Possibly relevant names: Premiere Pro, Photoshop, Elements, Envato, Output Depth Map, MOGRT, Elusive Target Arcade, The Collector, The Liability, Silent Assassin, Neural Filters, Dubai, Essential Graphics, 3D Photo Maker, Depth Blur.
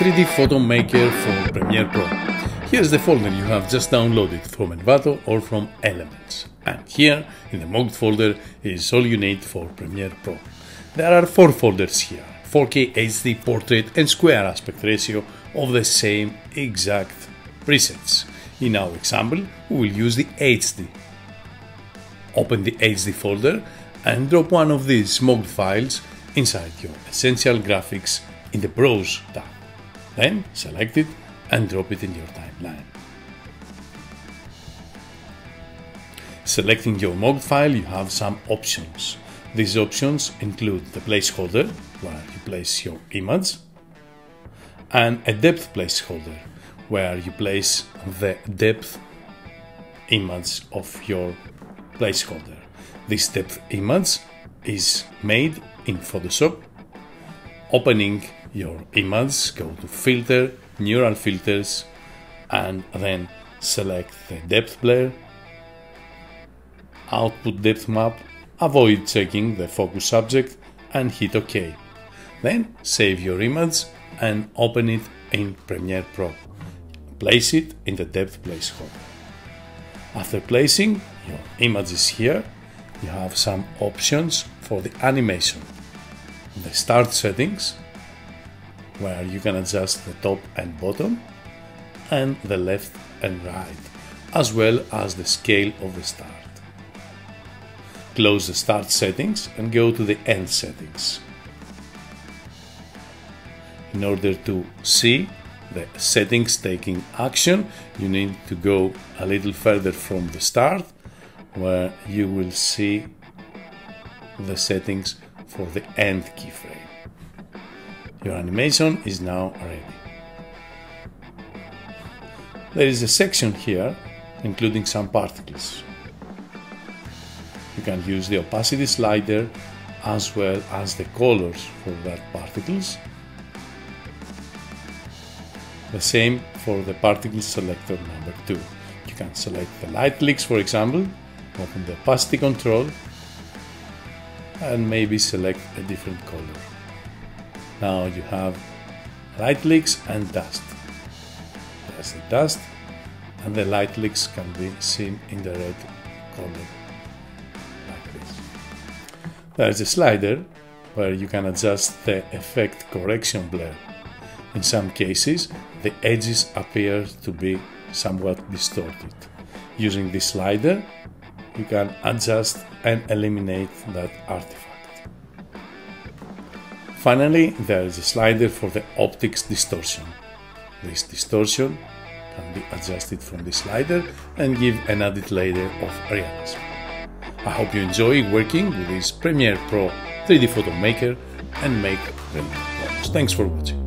3D Photo Maker for Premiere Pro. Here is the folder you have just downloaded from Envato or from Elements. And here, in the MOGRT folder, is all you need for Premiere Pro. There are four folders here: 4K HD portrait and square aspect ratio of the same exact presets. In our example, we will use the HD. Open the HD folder and drop one of these MOGRT files inside your Essential Graphics in the Browse tab. Then select it and drop it in your timeline. Selecting your MOGRT file, you have some options. These options include the placeholder, where you place your image, and a depth placeholder, where you place the depth image of your placeholder. This depth image is made in Photoshop. Opening your image, go to Filter, Neural Filters, and then select the Depth Blur, Output Depth Map, avoid checking the focus subject, and hit OK. Then save your image and open it in Premiere Pro. Place it in the depth placeholder. After placing, your image is here. You have some options for the animation. The start settings, where you can adjust the top and bottom, and the left and right, as well as the scale of the start. Close the start settings and go to the end settings. In order to see the settings taking action, you need to go a little further from the start, where you will see the settings for the end keyframe. Your animation is now ready. There is a section here including some particles. You can use the opacity slider as well as the colors for that particles. The same for the particle selector number 2. You can select the light leaks, for example, open the opacity control, and maybe select a different color. Now you have light leaks and dust. There's the dust, and the light leaks can be seen in the red color, like this. There's a slider where you can adjust the effect correction blur. In some cases, the edges appear to be somewhat distorted. Using this slider, you can adjust and eliminate that artifact. Finally, there is a slider for the optics distortion. This distortion can be adjusted from the slider and give an added layer of realism. I hope you enjoy working with this Premiere Pro 3D Photo Maker and make great photos. Thanks for watching.